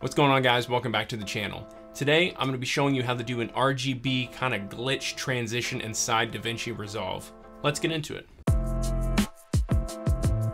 What's going on, guys? Welcome back to the channel. Today, I'm going to be showing you how to do an RGB kind of glitch transition inside DaVinci Resolve. Let's get into it.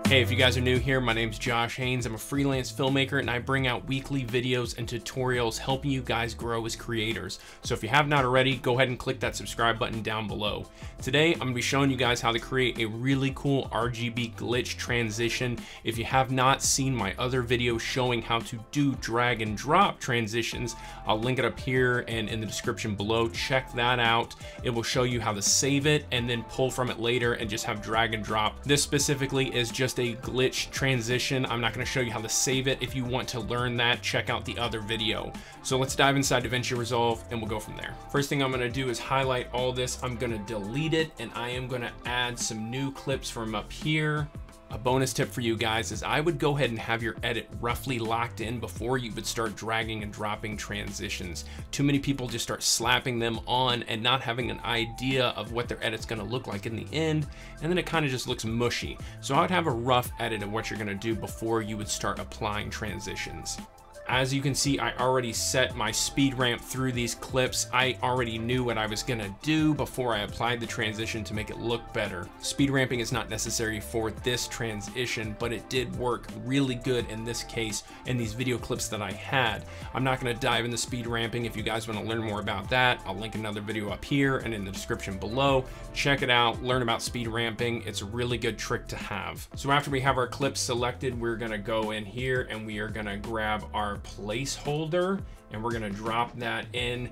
Hey, if you guys are new here, my name's Josh Hanes. I'm a freelance filmmaker and I bring out weekly videos and tutorials helping you guys grow as creators. So if you have not already, go ahead and click that subscribe button down below. Today, I'm gonna be showing you guys how to create a really cool RGB glitch transition. If you have not seen my other video showing how to do drag and drop transitions, I'll link it up here and in the description below. Check that out. It will show you how to save it and then pull from it later and just have drag and drop. This specifically is just a glitch transition. I'm not going to show you how to save it. If you want to learn that, check out the other video. So let's dive inside DaVinci Resolve and we'll go from there. First thing I'm going to do is highlight all this. I'm going to delete it and I am going to add some new clips from up here. A bonus tip for you guys is I would go ahead and have your edit roughly locked in before you would start dragging and dropping transitions. Too many people just start slapping them on and not having an idea of what their edit's gonna look like in the end, and then it kind of just looks mushy. So I would have a rough edit of what you're gonna do before you would start applying transitions. As you can see, I already set my speed ramp through these clips. I already knew what I was gonna do before I applied the transition to make it look better. Speed ramping is not necessary for this transition, but it did work really good in this case in these video clips that I had. I'm not gonna dive into speed ramping. If you guys wanna learn more about that, I'll link another video up here and in the description below. Check it out, learn about speed ramping. It's a really good trick to have. So after we have our clips selected, we're gonna go in here and we are gonna grab our placeholder and we're gonna drop that in.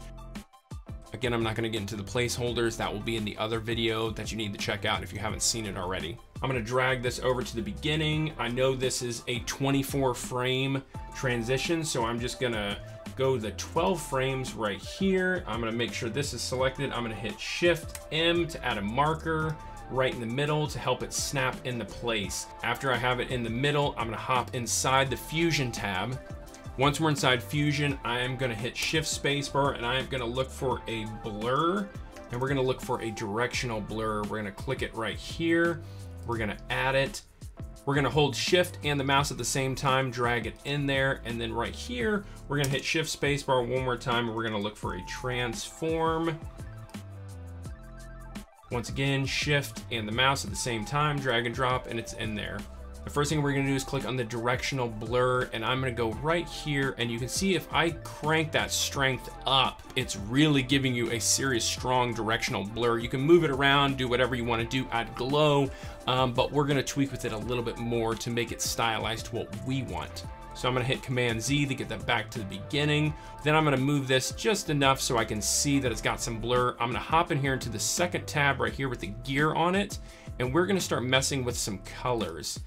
Again, I'm not gonna get into the placeholders. That will be in the other video that you need to check out if you haven't seen it already. I'm gonna drag this over to the beginning. I know this is a 24 frame transition, so I'm just gonna go the 12 frames right here. I'm gonna make sure this is selected. I'm gonna hit Shift-M to add a marker right in the middle to help it snap into place. After I have it in the middle, I'm gonna hop inside the Fusion tab. Once we're inside Fusion, I am gonna hit Shift Spacebar and I am gonna look for a blur and we're gonna look for a directional blur. We're gonna click it right here. We're gonna add it. We're gonna hold Shift and the mouse at the same time, drag it in there. And then right here, we're gonna hit Shift Spacebar one more time. And we're gonna look for a transform. Once again, Shift and the mouse at the same time, drag and drop, and it's in there. The first thing we're gonna do is click on the directional blur and I'm gonna go right here and you can see if I crank that strength up, it's really giving you a serious strong directional blur. You can move it around, do whatever you wanna do, add glow, but we're gonna tweak with it a little bit more to make it stylized to what we want. So I'm gonna hit Command Z to get that back to the beginning. Then I'm gonna move this just enough so I can see that it's got some blur. I'm gonna hop in here into the second tab right here with the gear on it and we're gonna start messing with some colors.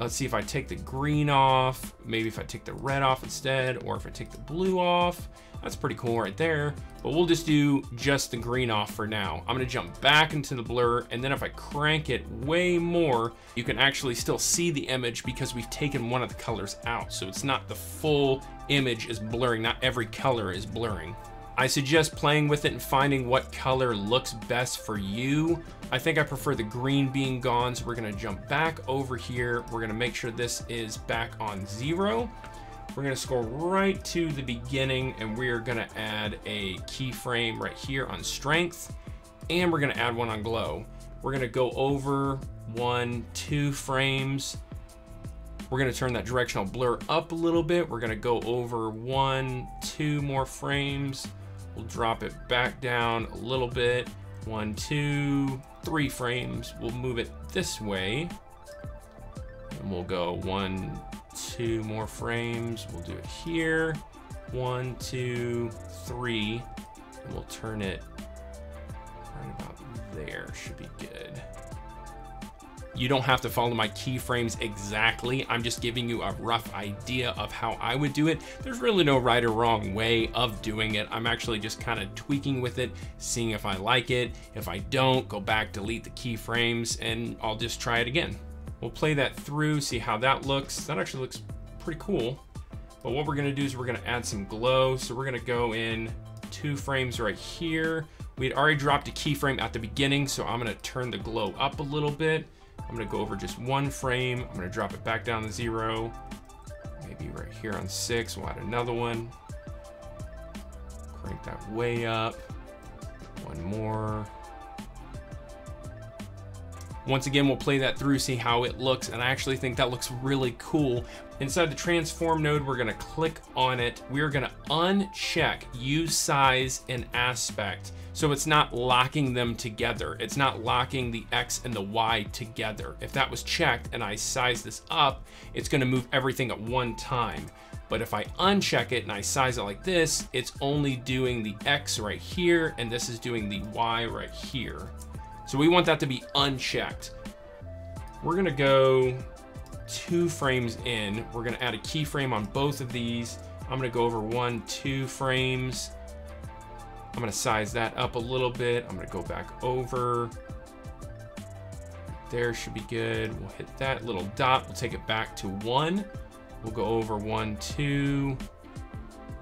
Let's see if I take the green off, maybe if I take the red off instead, or if I take the blue off. That's pretty cool right there, but we'll just do just the green off for now. I'm gonna jump back into the blur, and then if I crank it way more, you can actually still see the image because we've taken one of the colors out. So it's not the full image is blurring, not every color is blurring. I suggest playing with it and finding what color looks best for you. I think I prefer the green being gone, so we're gonna jump back over here. We're gonna make sure this is back on 0. We're gonna scroll right to the beginning and we're gonna add a keyframe right here on strength, and we're gonna add one on glow. We're gonna go over 1, 2 frames. We're gonna turn that directional blur up a little bit. We're gonna go over 1, 2 more frames. We'll drop it back down a little bit. 1, 2, 3 frames. We'll move it this way. And we'll go 1, 2 more frames. We'll do it here. 1, 2, 3. And we'll turn it right about there. Should be good. You don't have to follow my keyframes exactly. I'm just giving you a rough idea of how I would do it. There's really no right or wrong way of doing it. I'm actually just kind of tweaking with it, seeing if I like it. If I don't, go back, delete the keyframes, and I'll just try it again. We'll play that through, see how that looks. That actually looks pretty cool. But what we're gonna do is we're gonna add some glow. So we're gonna go in 2 frames right here. We'd already dropped a keyframe at the beginning, so I'm gonna turn the glow up a little bit. I'm gonna go over just 1 frame. I'm gonna drop it back down to 0. maybe right here on 6, we'll add another one. Crank that way up. One more. Once again, we'll play that through, see how it looks, and I actually think that looks really cool. Inside the transform node, we're gonna click on it. We're gonna uncheck use size and aspect. So it's not locking them together. It's not locking the X and the Y together. If that was checked and I size this up, it's gonna move everything at one time. But if I uncheck it and I size it like this, it's only doing the X right here, and this is doing the Y right here. So we want that to be unchecked. We're gonna go 2 frames in. We're gonna add a keyframe on both of these. I'm gonna go over 1, 2 frames. I'm gonna size that up a little bit. I'm gonna go back over. There should be good. We'll hit that little dot. We'll take it back to 1. We'll go over 1, 2.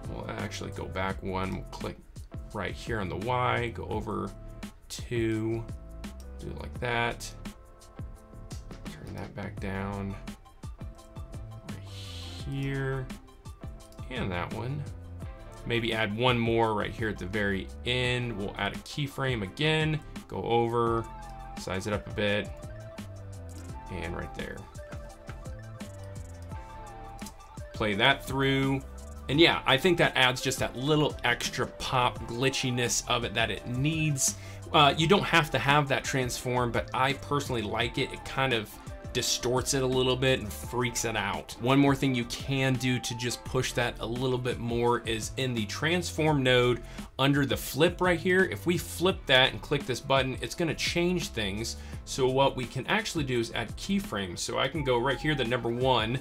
We'll actually go back 1. We'll click right here on the Y, go over 2. Do it like that. Turn that back down right here, and that one. Maybe add one more right here at the very end. We'll add a keyframe again, go over, size it up a bit, and right there. Play that through. And yeah, I think that adds just that little extra pop glitchiness of it that it needs. You don't have to have that transform, but I personally like it. It kind of distorts it a little bit and freaks it out. One more thing you can do to just push that a little bit more is in the transform node under the flip right here. If we flip that and click this button, it's going to change things. So what we can actually do is add keyframes. So I can go right here, the number 1,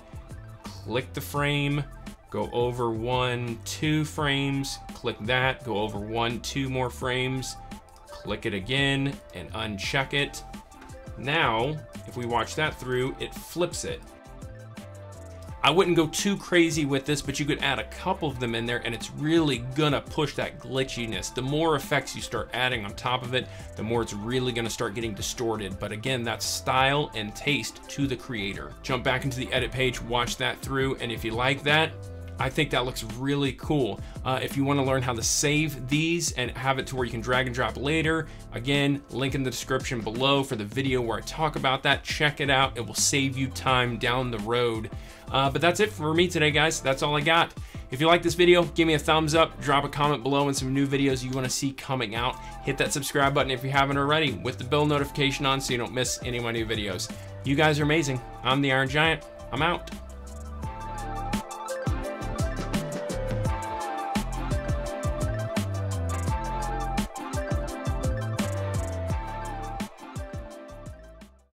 click the frame, go over 1, 2 frames, click that, go over 1, 2 more frames, click it again and uncheck it. Now, if we watch that through, it flips it. I wouldn't go too crazy with this, but you could add a couple of them in there and it's really gonna push that glitchiness. The more effects you start adding on top of it, the more it's really gonna start getting distorted. But again, that's style and taste to the creator. Jump back into the edit page, watch that through, and if you like that, I think that looks really cool. If you want to learn how to save these and have it to where you can drag and drop later, again, link in the description below for the video where I talk about that. Check it out. It will save you time down the road. But that's it for me today, guys. That's all I got. If you like this video, give me a thumbs up, drop a comment below and some new videos you want to see coming out. Hit that subscribe button if you haven't already with the bell notification on so you don't miss any of my new videos. You guys are amazing. I'm the Iron Giant. I'm out.